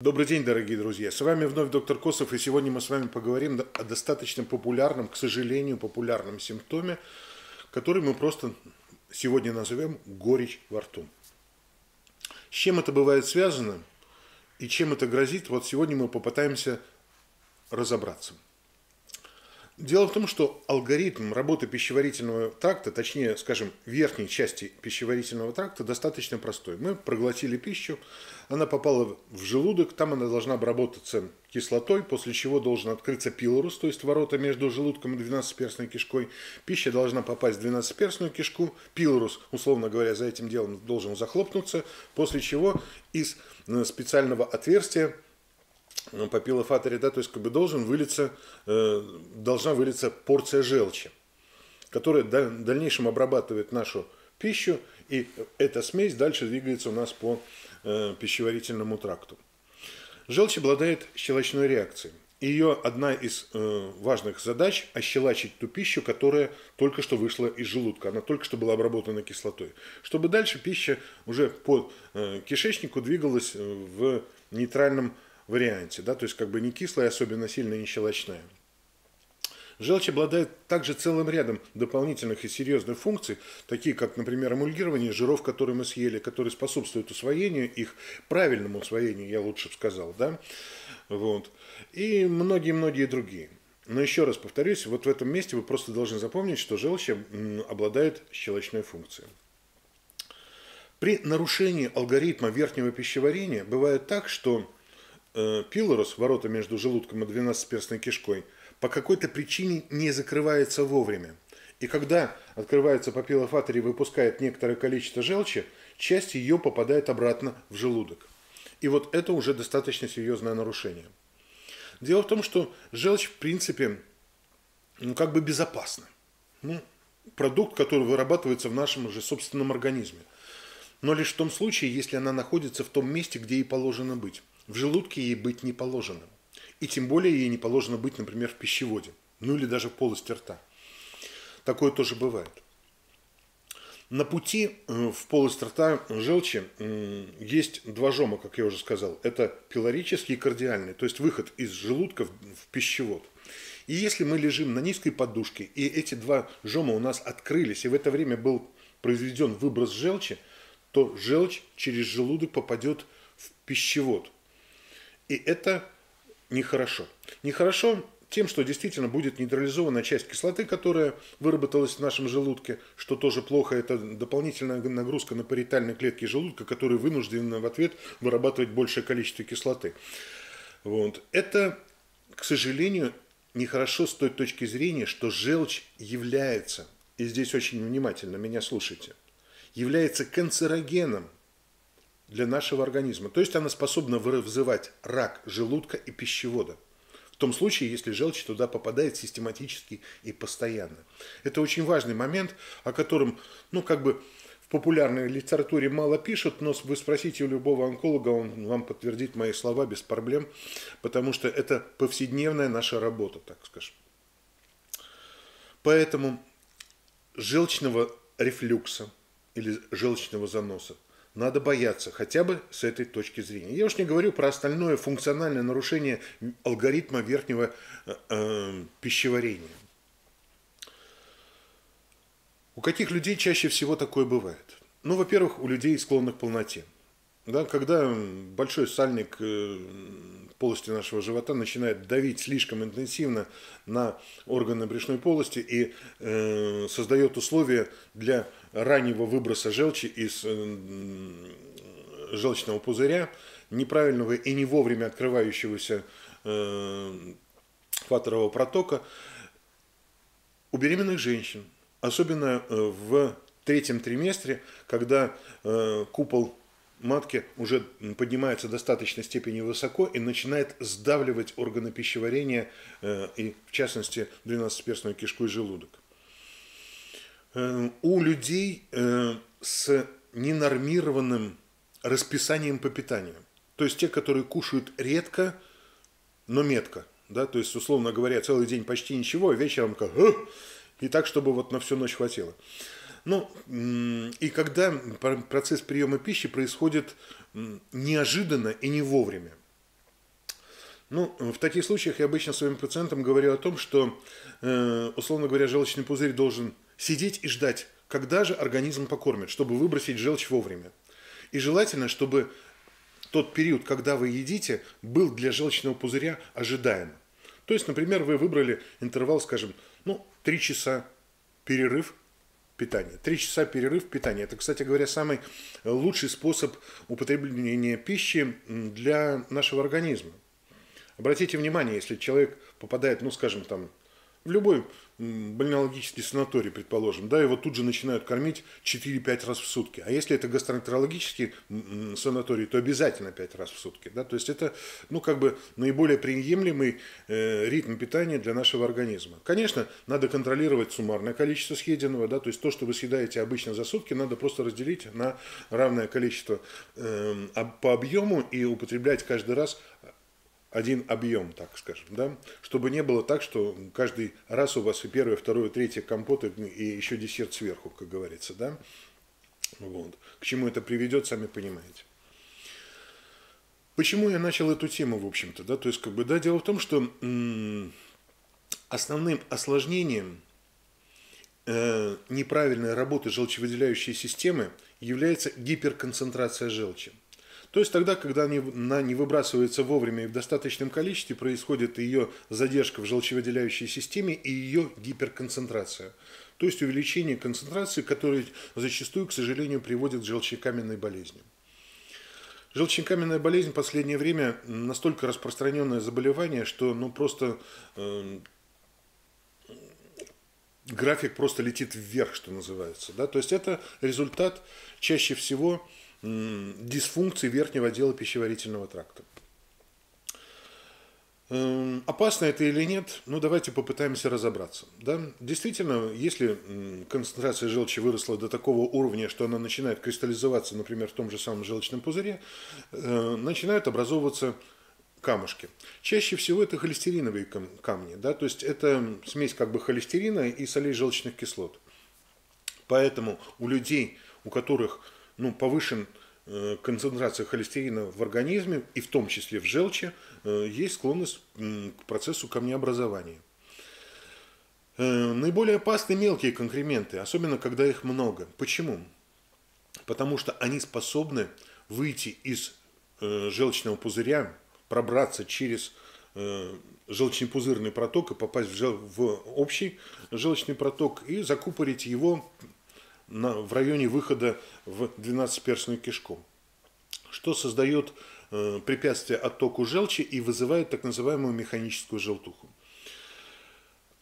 Добрый день, дорогие друзья! С вами вновь доктор Косов, и сегодня мы с вами поговорим о достаточно популярном, к сожалению, популярном симптоме, который мы просто сегодня назовем горечь во рту. С чем это бывает связано и чем это грозит, вот сегодня мы попытаемся разобраться. Дело в том, что алгоритм работы пищеварительного тракта, точнее, скажем, верхней части пищеварительного тракта достаточно простой. Мы проглотили пищу, она попала в желудок, там она должна обработаться кислотой, после чего должен открыться пилорус, то есть ворота между желудком и 12-перстной кишкой. Пища должна попасть в 12-перстную кишку, пилорус, условно говоря, за этим делом должен захлопнуться, после чего из специального отверстия папилофатере, да, то есть как бы должна вылиться порция желчи, которая в дальнейшем обрабатывает нашу пищу, и эта смесь дальше двигается у нас по пищеварительному тракту. Желчь обладает щелочной реакцией. Ее одна из важных задач – ощелачить ту пищу, которая только что вышла из желудка. Она только что была обработана кислотой. Чтобы дальше пища уже по кишечнику двигалась в нейтральном варианте, да, то есть как бы не кислая, особенно сильно не щелочная. Желчь обладает также целым рядом дополнительных и серьезных функций, такие как, например, эмульгирование жиров, которые мы съели, которые способствуют усвоению их, правильному усвоению, я лучше бы сказал, да, вот, и многие-многие другие. Но еще раз повторюсь, вот в этом месте вы просто должны запомнить, что желчь обладает щелочной функцией. При нарушении алгоритма верхнего пищеварения бывает так, что пилорус, ворота между желудком и 12-перстной кишкой, по какой-то причине не закрывается вовремя. И когда открывается папилофатере и выпускает некоторое количество желчи, часть ее попадает обратно в желудок. И вот это уже достаточно серьезное нарушение. Дело в том, что желчь, в принципе, ну, как бы безопасна. Ну, продукт, который вырабатывается в нашем же собственном организме. Но лишь в том случае, если она находится в том месте, где ей положено быть. В желудке ей быть не положено. И тем более ей не положено быть, например, в пищеводе. Ну или даже в полости рта. Такое тоже бывает. На пути в полость рта желчи есть два жома, как я уже сказал. Это пилорический и кардиальный. То есть выход из желудка в пищевод. И если мы лежим на низкой подушке, и эти два жома у нас открылись, и в это время был произведен выброс желчи, то желчь через желудок попадет в пищевод. И это нехорошо. Нехорошо тем, что действительно будет нейтрализована часть кислоты, которая выработалась в нашем желудке, что тоже плохо. Это дополнительная нагрузка на париетальные клетки желудка, которые вынуждены в ответ вырабатывать большее количество кислоты. Вот. Это, к сожалению, нехорошо с той точки зрения, что желчь является, и здесь очень внимательно меня слушайте, является канцерогеном для нашего организма. То есть она способна вызывать рак желудка и пищевода. В том случае, если желчь туда попадает систематически и постоянно. Это очень важный момент, о котором, ну, как бы в популярной литературе мало пишут, но вы спросите у любого онколога, он вам подтвердит мои слова без проблем, потому что это повседневная наша работа, так скажем. Поэтому желчного рефлюкса или желчного заноса надо бояться, хотя бы с этой точки зрения. Я уж не говорю про остальное функциональное нарушение алгоритма верхнего пищеварения. У каких людей чаще всего такое бывает? Ну, во-первых, у людей, склонных к полноте. Да, когда большой сальник полости нашего живота начинает давить слишком интенсивно на органы брюшной полости и создает условия для раннего выброса желчи из желчного пузыря, неправильного и не вовремя открывающегося фатерова протока, у беременных женщин, особенно в третьем триместре, когда купол матки уже поднимается в достаточной степени высоко и начинает сдавливать органы пищеварения, и в частности 12-перстную кишку и желудок. У людей с ненормированным расписанием по питанию, то есть те, которые кушают редко, но метко, да, то есть, условно говоря, целый день почти ничего, а вечером как, и так, чтобы вот на всю ночь хватило. Ну, и когда процесс приема пищи происходит неожиданно и не вовремя. Ну, в таких случаях я обычно своим пациентам говорю о том, что, условно говоря, желчный пузырь должен сидеть и ждать, когда же организм покормит, чтобы выбросить желчь вовремя. И желательно, чтобы тот период, когда вы едите, был для желчного пузыря ожидаем. То есть, например, вы выбрали интервал, скажем, 3 часа перерыв питания. 3 часа перерыв питания. Это, кстати говоря, самый лучший способ употребления пищи для нашего организма. Обратите внимание, если человек попадает, в любой бальнеологический санаторий, предположим, да, его тут же начинают кормить 4-5 раз в сутки. А если это гастроэнтерологический санаторий, то обязательно 5 раз в сутки. Да? То есть это наиболее приемлемый ритм питания для нашего организма. Конечно, надо контролировать суммарное количество съеденного. Да? То есть то, что вы съедаете обычно за сутки, надо просто разделить на равное количество по объему и употреблять каждый раз один объем, так скажем, да? Чтобы не было так, что каждый раз у вас и первое, второе, третье компоты и еще десерт сверху, как говорится, да? Вот. К чему это приведет, сами понимаете. Почему я начал эту тему, в общем-то, да? То есть, дело в том, что основным осложнением неправильной работы желчевыделяющей системы является гиперконцентрация желчи. То есть тогда, когда она не выбрасывается вовремя и в достаточном количестве, происходит ее задержка в желчевыделяющей системе и ее гиперконцентрация. То есть увеличение концентрации, которое зачастую, к сожалению, приводит к желчекаменной болезни. Желчекаменная болезнь в последнее время настолько распространенное заболевание, что график просто летит вверх, что называется. Да? То есть это результат чаще всего дисфункции верхнего отдела пищеварительного тракта. Опасно это или нет? Давайте попытаемся разобраться. Да? Действительно, если концентрация желчи выросла до такого уровня, что она начинает кристаллизоваться, например, в том же самом желчном пузыре, начинают образовываться камушки. Чаще всего это холестериновые камни. Да? То есть это смесь холестерина и солей желчных кислот. Поэтому у людей, у которых повышен концентрация холестерина в организме, и в том числе в желчи, есть склонность к процессу камнеобразования. Наиболее опасны мелкие конкременты, особенно когда их много. Почему? Потому что они способны выйти из желчного пузыря, пробраться через желчнопузырный проток и попасть в общий желчный проток и закупорить его в районе выхода в 12-перстную кишку, что создает препятствие оттоку желчи и вызывает так называемую механическую желтуху.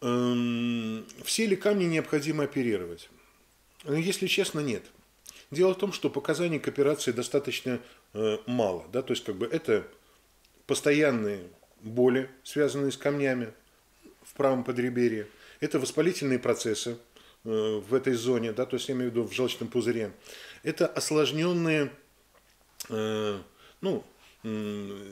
Все ли камни необходимо оперировать? Если честно, нет. Дело в том, что показаний к операции достаточно мало. Да? То есть это постоянные боли, связанные с камнями в правом подреберье, это воспалительные процессы в этой зоне, да, то есть я имею в виду в желчном пузыре, это осложненные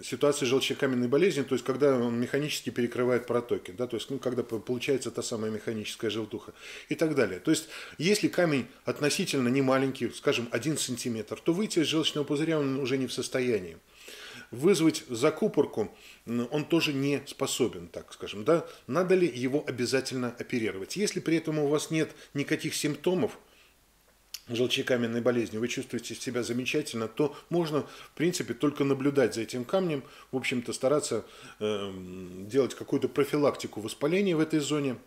ситуации желчекаменной болезни, то есть когда он механически перекрывает протоки, да, то есть когда получается та самая механическая желтуха и так далее. То есть если камень относительно не маленький, скажем, 1 сантиметр, то выйти из желчного пузыря он уже не в состоянии. Вызвать закупорку он тоже не способен, так скажем. Да? Надо ли его обязательно оперировать? Если при этом у вас нет никаких симптомов желчекаменной болезни, вы чувствуете себя замечательно, то можно, в принципе, только наблюдать за этим камнем, в общем-то, стараться делать какую-то профилактику воспаления в этой зоне.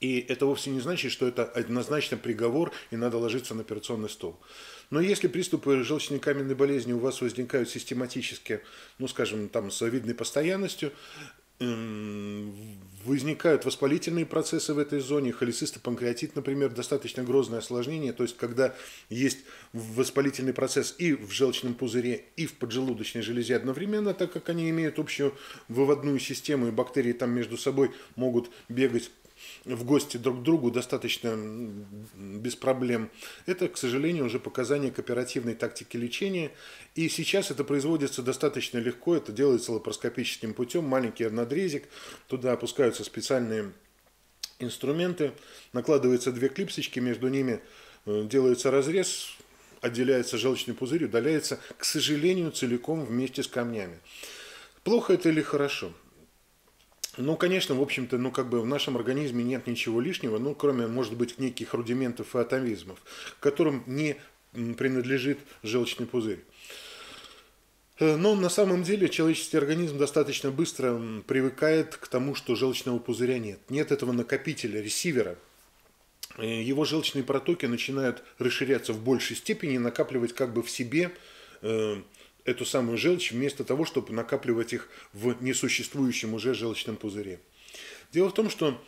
И это вовсе не значит, что это однозначно приговор и надо ложиться на операционный стол. Но если приступы желчнокаменной болезни у вас возникают систематически, с завидной постоянностью, возникают воспалительные процессы в этой зоне, холецистопанкреатит, например, достаточно грозное осложнение, то есть когда есть воспалительный процесс и в желчном пузыре, и в поджелудочной железе одновременно, так как они имеют общую выводную систему, и бактерии там между собой могут бегать в гости друг к другу достаточно без проблем. Это, к сожалению, уже показания к оперативной тактике лечения. И сейчас это производится достаточно легко. Это делается лапароскопическим путем. Маленький надрезик. Туда опускаются специальные инструменты. Накладываются 2 клипсочки. Между ними делается разрез. Отделяется желчный пузырь. Удаляется, к сожалению, целиком вместе с камнями. Плохо это или хорошо? Ну, конечно, в общем-то, ну, как бы в нашем организме нет ничего лишнего, ну, кроме, может быть, неких рудиментов и атомизмов, которым не принадлежит желчный пузырь. Но на самом деле человеческий организм достаточно быстро привыкает к тому, что желчного пузыря нет. Нет этого накопителя, ресивера. Его желчные протоки начинают расширяться в большей степени, накапливать как бы в себе эту самую желчь, вместо того, чтобы накапливать их в несуществующем уже желчном пузыре. Дело в том, что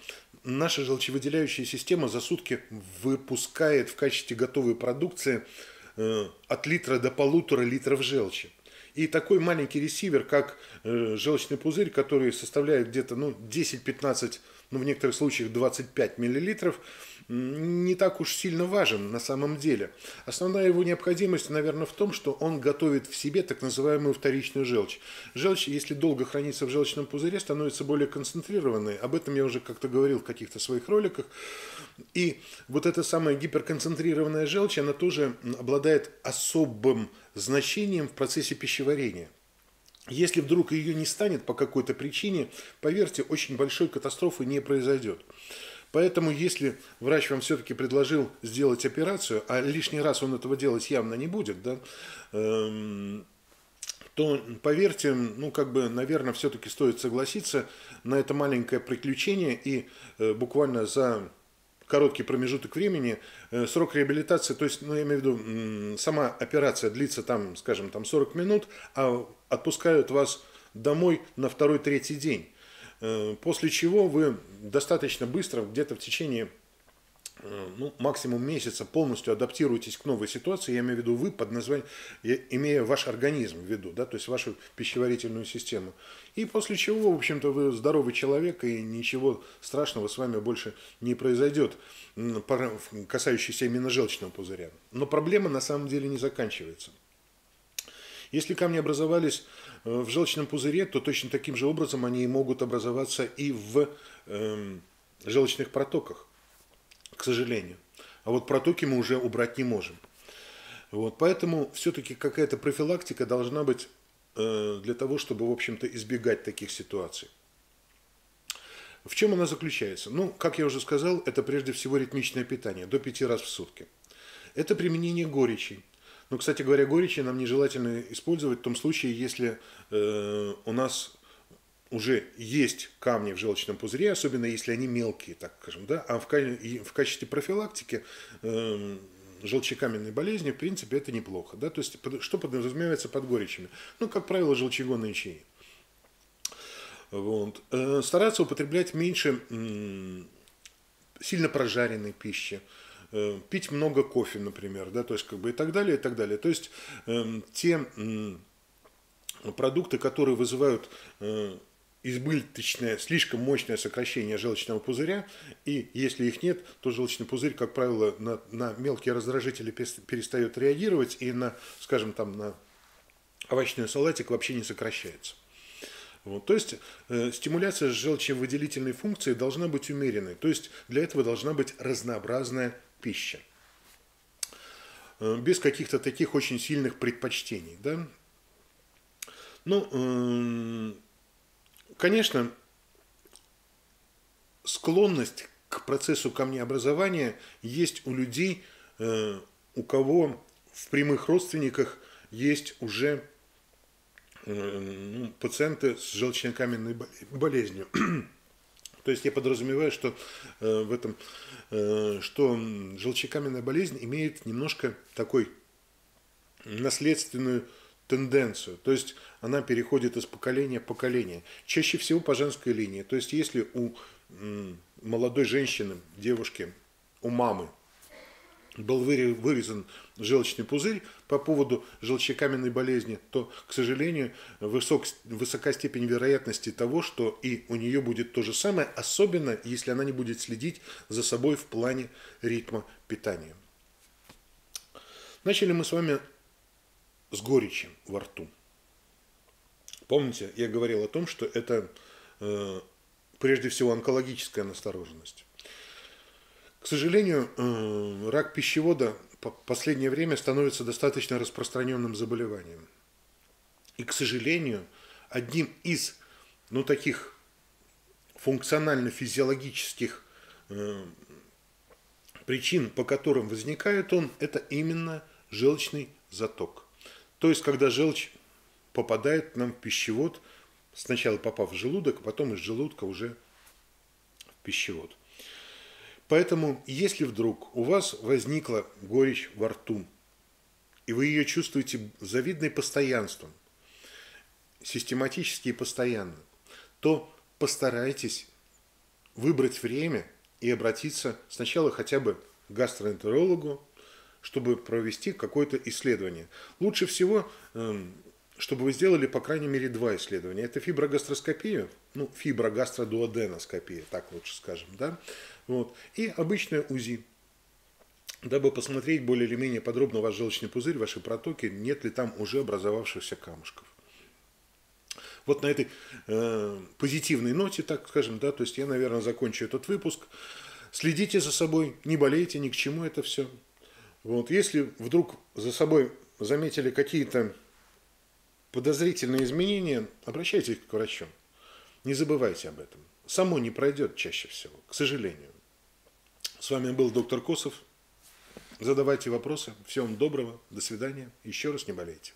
наша желчевыделяющая система за сутки выпускает в качестве готовой продукции от литра до 1,5 литров желчи. И такой маленький ресивер, как желчный пузырь, который составляет где-то 10-15, ну, в некоторых случаях 25 мл, не так уж сильно важен на самом деле. Основная его необходимость, наверное, в том, что он готовит в себе так называемую вторичную желчь. Желчь, если долго хранится в желчном пузыре, становится более концентрированной. Об этом я уже как-то говорил в каких-то своих роликах. И вот эта самая гиперконцентрированная желчь, она тоже обладает особым значением в процессе пищеварения. Если вдруг ее не станет по какой-то причине, поверьте, очень большой катастрофы не произойдет. Поэтому, если врач вам все-таки предложил сделать операцию, а лишний раз он этого делать явно не будет, да, то, поверьте, ну, как бы, наверное, все-таки стоит согласиться на это маленькое приключение, и буквально за короткий промежуток времени срок реабилитации, то есть, ну, я имею в виду, сама операция длится там, скажем, там 40 минут, а отпускают вас домой на 2-3 день. После чего вы достаточно быстро, где-то в течение, ну, максимум месяца, полностью адаптируетесь к новой ситуации, я имею в виду вы, под названием, я имею ваш организм в виду, да, то есть вашу пищеварительную систему. И после чего, в общем-то, вы здоровый человек, и ничего страшного с вами больше не произойдет, касающийся именно желчного пузыря. Но проблема на самом деле не заканчивается. Если камни образовались в желчном пузыре, то точно таким же образом они могут образоваться и в желчных протоках, к сожалению. А вот протоки мы уже убрать не можем. Вот, поэтому все-таки какая-то профилактика должна быть для того, чтобы, в общем-то, избегать таких ситуаций. В чем она заключается? Ну, как я уже сказал, это прежде всего ритмичное питание, до 5 раз в сутки. Это применение горечи. Ну, кстати говоря, горечи нам нежелательно использовать в том случае, если у нас уже есть камни в желчном пузыре, особенно если они мелкие, так скажем, да? А в качестве профилактики желчекаменной болезни, в принципе, это неплохо, да? То есть, что подразумевается под горечами? Ну, как правило, желчегонные чаи. Вот. Стараться употреблять меньше сильно прожаренной пищи. Пить много кофе, например, да, то есть, как бы, и так далее, и так далее. То есть, те продукты, которые вызывают избыточное, слишком мощное сокращение желчного пузыря, и если их нет, то желчный пузырь, как правило, на мелкие раздражители перестает реагировать, и на, скажем, там, на овощной салатик вообще не сокращается. Вот, то есть стимуляция желчевыделительной функции должна быть умеренной, то есть для этого должна быть разнообразная пища, без каких-то таких очень сильных предпочтений. Да? Ну, конечно, склонность к процессу камнеобразования есть у людей, у кого в прямых родственниках есть уже пациенты с желчнокаменной болезнью. То есть я подразумеваю, что что желчекаменная болезнь имеет немножко такой наследственную тенденцию. То есть она переходит из поколения в поколение. Чаще всего по женской линии. То есть если у молодой женщины, девушки, у мамы был вырезан желчный пузырь по поводу желчекаменной болезни, то, к сожалению, высока степень вероятности того, что и у нее будет то же самое, особенно если она не будет следить за собой в плане ритма питания. Начали мы с вами с горечи во рту. Помните, я говорил о том, что это прежде всего онкологическая настороженность. К сожалению, рак пищевода в последнее время становится достаточно распространенным заболеванием. И, к сожалению, одним из, ну, таких функционально-физиологических причин, по которым возникает он, это именно желчный заток. То есть, когда желчь попадает нам в пищевод, сначала попав в желудок, а потом из желудка уже в пищевод. Поэтому, если вдруг у вас возникла горечь во рту, и вы ее чувствуете завидным постоянством, систематически и постоянно, то постарайтесь выбрать время и обратиться сначала хотя бы к гастроэнтерологу, чтобы провести какое-то исследование. Лучше всего, чтобы вы сделали, по крайней мере, два исследования. Это фиброгастроскопия, ну, фиброгастродуоденоскопия, так лучше скажем, да? Вот. И обычное УЗИ, дабы посмотреть более или менее подробно ваш желчный пузырь, ваши протоки, нет ли там уже образовавшихся камушков. Вот на этой позитивной ноте, так скажем, да, то есть я, наверное, закончу этот выпуск. Следите за собой, не болейте, ни к чему это все. Вот. Если вдруг за собой заметили какие-то подозрительные изменения, обращайтесь к врачу. Не забывайте об этом. Само не пройдет чаще всего, к сожалению. С вами был доктор Косов. Задавайте вопросы. Всем доброго. До свидания. Еще раз не болейте.